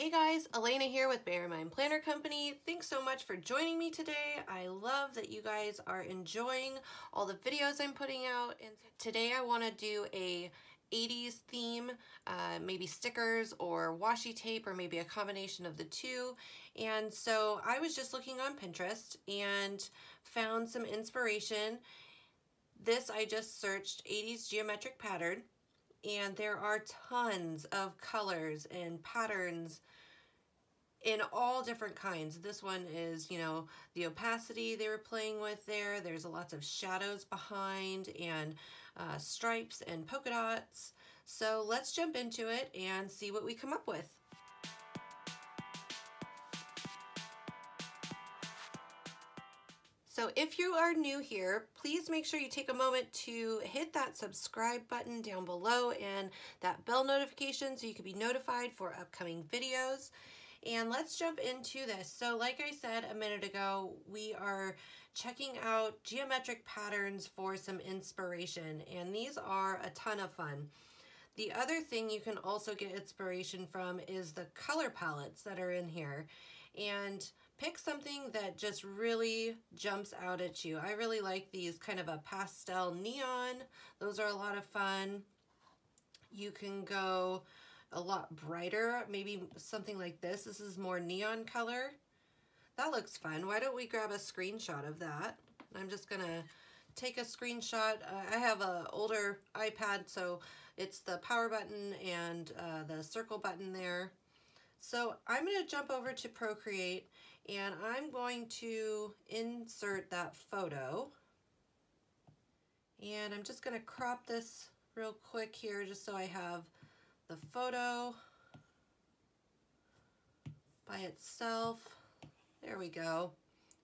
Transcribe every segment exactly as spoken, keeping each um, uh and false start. Hey guys, Elena here with Bear In Mind Planner Company. Thanks so much for joining me today. I love that you guys are enjoying all the videos I'm putting out. And today I want to do a eighties theme, uh, maybe stickers or washi tape or maybe a combination of the two. And so I was just looking on Pinterest and found some inspiration. This I just searched eighties geometric pattern. And there are tons of colors and patterns in all different kinds. This one is, you know, the opacity they were playing with there. There's lots of shadows behind and uh, stripes and polka dots. So let's jump into it and see what we come up with. So if you are new here, please make sure you take a moment to hit that subscribe button down below and that bell notification so you can be notified for upcoming videos. And let's jump into this. So like I said a minute ago, we are checking out geometric patterns for some inspiration, and these are a ton of fun. The other thing you can also get inspiration from is the color palettes that are in here. And pick something that just really jumps out at you. I really like these kind of a pastel neon. Those are a lot of fun. You can go a lot brighter, maybe something like this. This is more neon color. That looks fun. Why don't we grab a screenshot of that? I'm just gonna take a screenshot. Uh, I have an older iPad, so it's the power button and uh, the circle button there. So I'm gonna jump over to Procreate and I'm going to insert that photo. And I'm just gonna crop this real quick here just so I have the photo by itself. There we go.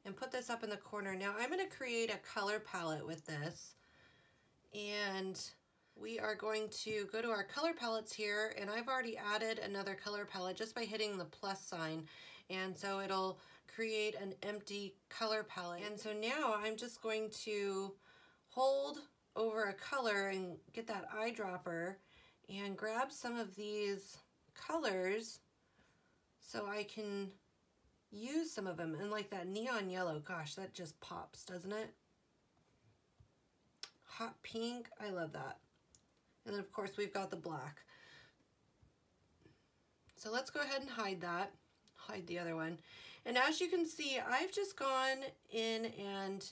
And put this up in the corner. Now I'm gonna create a color palette with this. And we are going to go to our color palettes here, and I've already added another color palette just by hitting the plus sign. And so it'll create an empty color palette. And so now I'm just going to hold over a color and get that eyedropper and grab some of these colors so I can use some of them. And like that neon yellow, gosh, that just pops, doesn't it? Hot pink, I love that. And then of course we've got the black. So let's go ahead and hide that, hide the other one. And as you can see, I've just gone in and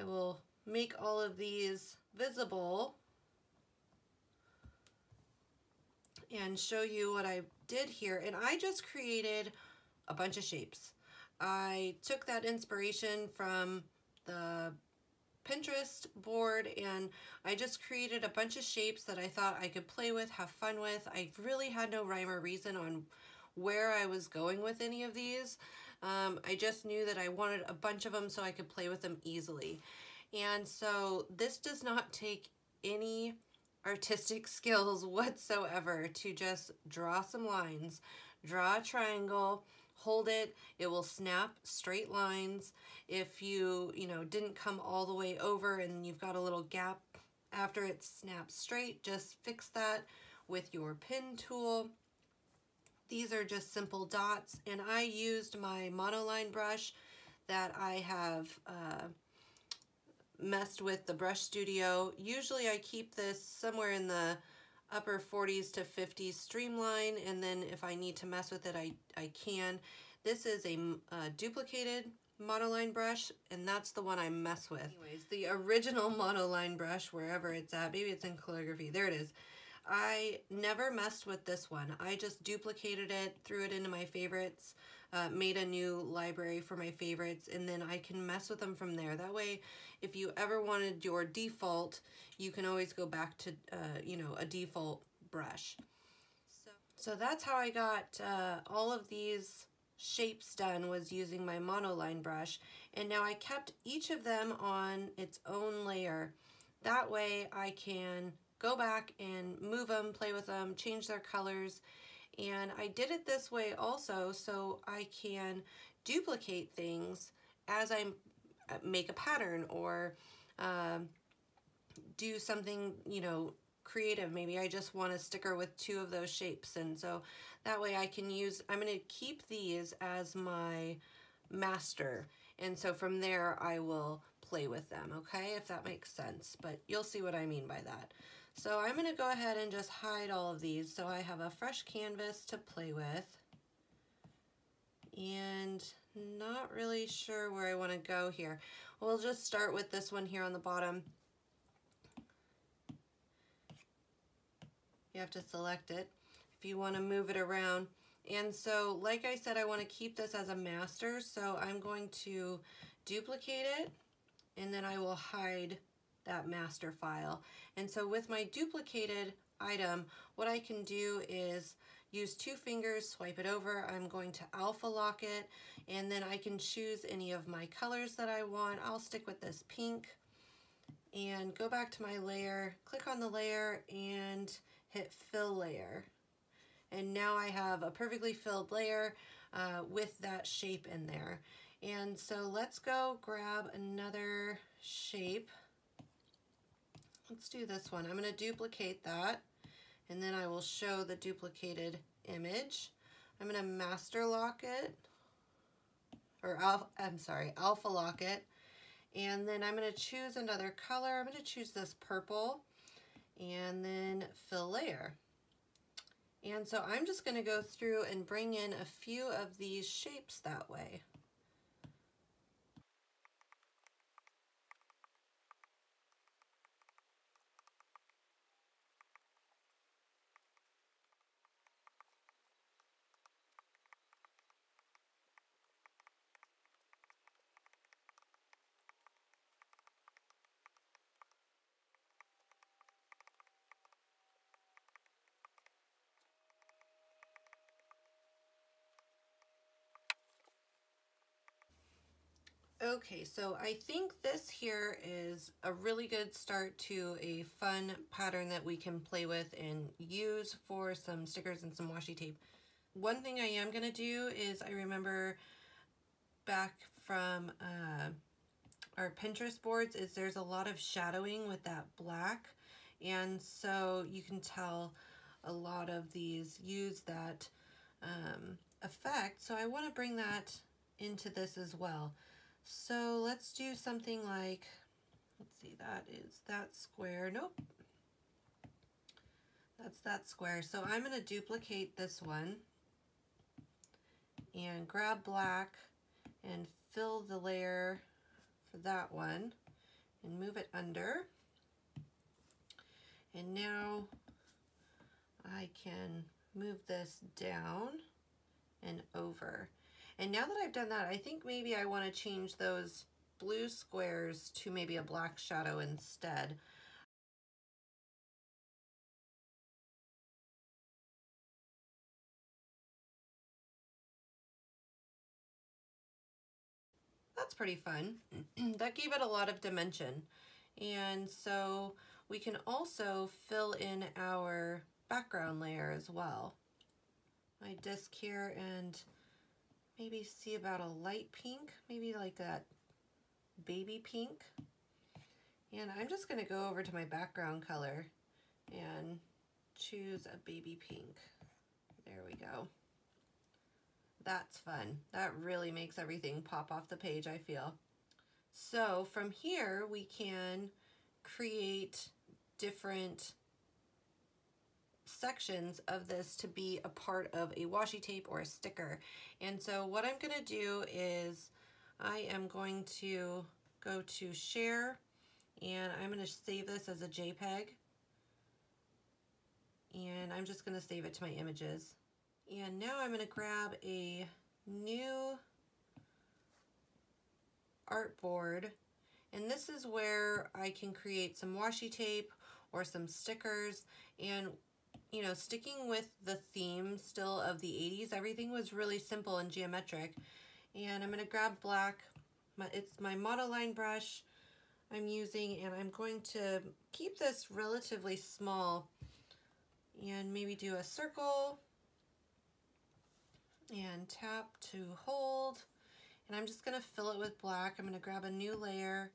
I will make all of these visible and show you what I did here. And I just created a bunch of shapes. I took that inspiration from the Pinterest board and I just created a bunch of shapes that I thought I could play with, have fun with. I really had no rhyme or reason on where I was going with any of these. Um, I just knew that I wanted a bunch of them so I could play with them easily. And so this does not take any artistic skills whatsoever to just draw some lines, draw a triangle, hold it, it will snap straight lines. If you, you know, didn't come all the way over and you've got a little gap after it snaps straight, just fix that with your pin tool. These are just simple dots, and I used my monoline brush that I have uh, messed with, the Brush Studio. Usually I keep this somewhere in the upper forties to fifties streamline, and then if I need to mess with it, I, I can. This is a, a duplicated monoline brush, and that's the one I mess with. Anyways, the original monoline brush, wherever it's at, maybe it's in calligraphy, there it is. I never messed with this one. I just duplicated it, threw it into my favorites, uh, made a new library for my favorites, and then I can mess with them from there. That way, if you ever wanted your default, you can always go back to, uh, you know, a default brush. So, so that's how I got uh, all of these shapes done, was using my monoline brush. And now I kept each of them on its own layer. That way I can go back and move them, play with them, change their colors. And I did it this way also so I can duplicate things as I make a pattern or um, do something, you know, creative. Maybe I just want a sticker with two of those shapes, and so that way I can use, I'm going to keep these as my master, and so from there I will play with them, okay, if that makes sense, but you'll see what I mean by that. So I'm going to go ahead and just hide all of these so I have a fresh canvas to play with, and not really sure where I want to go here. We'll just start with this one here on the bottom. You have to select it if you want to move it around. And so, like I said, I want to keep this as a master, so I'm going to duplicate it, and then I will hide that master file. And so with my duplicated item, what I can do is use two fingers, swipe it over. I'm going to alpha lock it, and then I can choose any of my colors that I want. I'll stick with this pink and go back to my layer, click on the layer and hit fill layer. And now I have a perfectly filled layer uh, with that shape in there. And so let's go grab another shape. Let's do this one. I'm going to duplicate that, and then I will show the duplicated image. I'm going to master lock it, or alpha, I'm sorry, alpha lock it, and then I'm going to choose another color. I'm going to choose this purple, and then fill layer. And so I'm just going to go through and bring in a few of these shapes that way. Okay, so I think this here is a really good start to a fun pattern that we can play with and use for some stickers and some washi tape. One thing I am going to do is, I remember back from uh, our Pinterest boards, is there's a lot of shadowing with that black, and so you can tell a lot of these use that um, effect, so I want to bring that into this as well. So let's do something like, let's see, that is that square. Nope. That's that square. So I'm going to duplicate this one and grab black and fill the layer for that one and move it under. And now I can move this down and over. And now that I've done that, I think maybe I want to change those blue squares to maybe a black shadow instead. That's pretty fun. That gave it a lot of dimension. And so we can also fill in our background layer as well. My disc here, and maybe see about a light pink, maybe like that baby pink. And I'm just going to go over to my background color and choose a baby pink. There we go. That's fun. That really makes everything pop off the page, I feel. So from here, we can create different sections of this to be a part of a washi tape or a sticker. And so what I'm going to do is I am going to go to share, and I'm going to save this as a JPEG, and I'm just going to save it to my images. And now I'm going to grab a new artboard, and this is where I can create some washi tape or some stickers. And you know, sticking with the theme still of the eighties, everything was really simple and geometric. And I'm going to grab black. My, it's my monoline brush I'm using, and I'm going to keep this relatively small and maybe do a circle and tap to hold. And I'm just going to fill it with black. I'm going to grab a new layer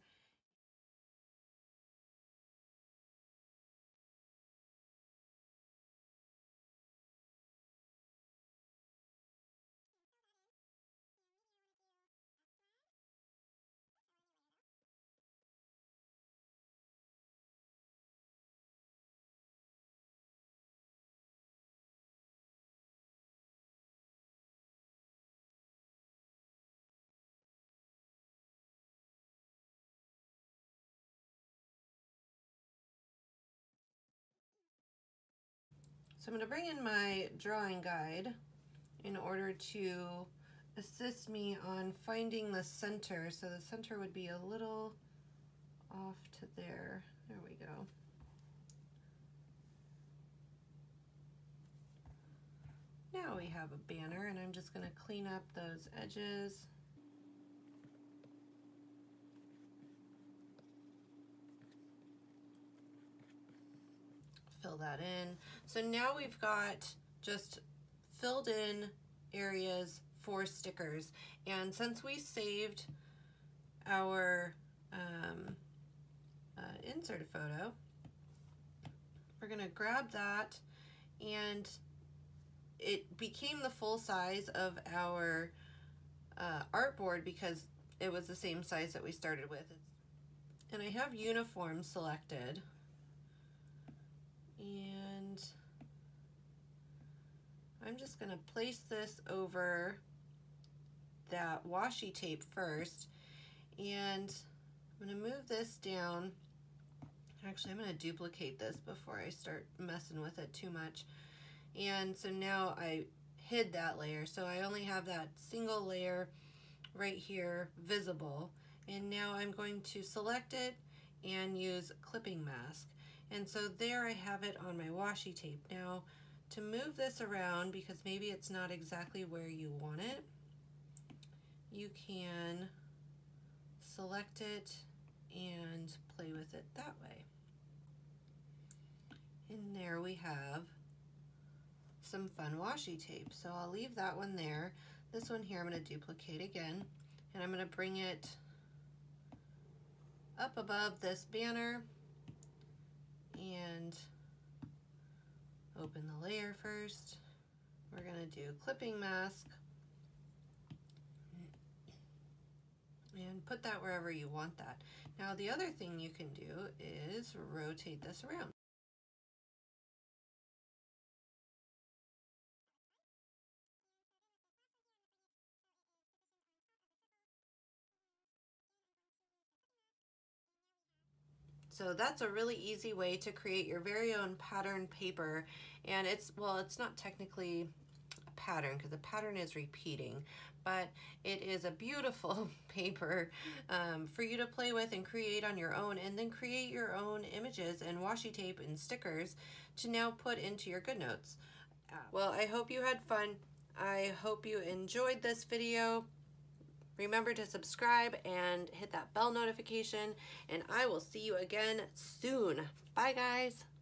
So I'm going to bring in my drawing guide in order to assist me on finding the center. So the center would be a little off to there. There we go. Now we have a banner, and I'm just going to clean up those edges. Fill that in. So now we've got just filled in areas for stickers. And since we saved our um, uh, insert photo, we're gonna grab that, and it became the full size of our uh, artboard because it was the same size that we started with. And I have uniform selected. And I'm just gonna place this over that washi tape first, and I'm gonna move this down. Actually, I'm gonna duplicate this before I start messing with it too much. And so now I hid that layer, so I only have that single layer right here visible. And now I'm going to select it and use clipping mask. And so there I have it on my washi tape. Now, to move this around, because maybe it's not exactly where you want it, you can select it and play with it that way. And there we have some fun washi tape. So I'll leave that one there. This one here I'm going to duplicate again, and I'm going to bring it up above this banner and open the layer first. We're going to do clipping mask and put that wherever you want that. Now the other thing you can do is rotate this around. So that's a really easy way to create your very own pattern paper. And it's, well, it's not technically a pattern because the pattern is repeating, but it is a beautiful paper um, for you to play with and create on your own, and then create your own images and washi tape and stickers to now put into your GoodNotes. Well, I hope you had fun. I hope you enjoyed this video. Remember to subscribe and hit that bell notification, and I will see you again soon. Bye, guys.